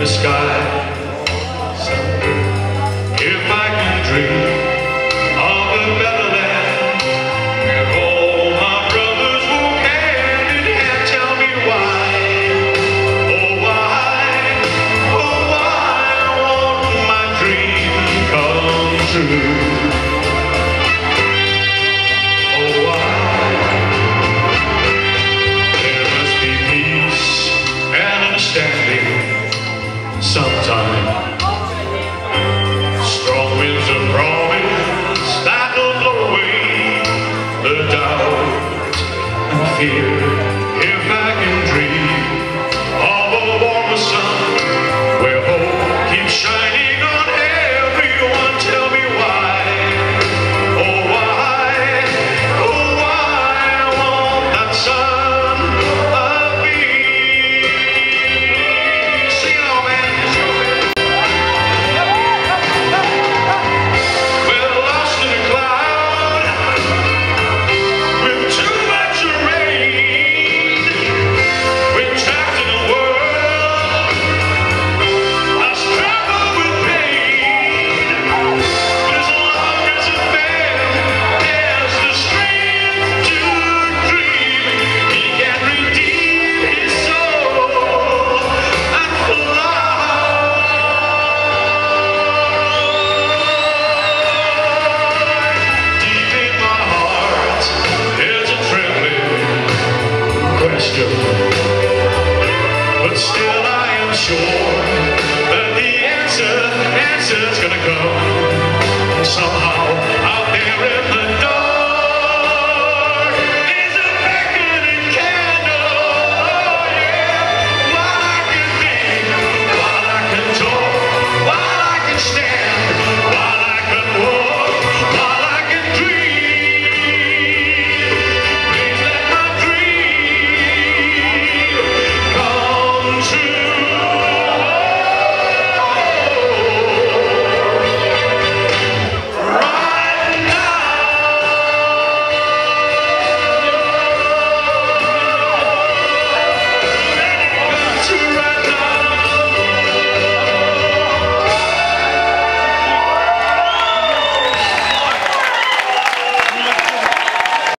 the sky someday. If I can dream of a better land where all my brothers will hand in hand, tell me why, oh why, oh why won't my dream come true? Sometime, strong winds of promise that'll blow away the doubt and fear. If I can dream of a warmer sun where hope keeps shining on everyone, tell me why, oh why, oh why won't that sun? But still I am sure that the answer's gonna come somehow.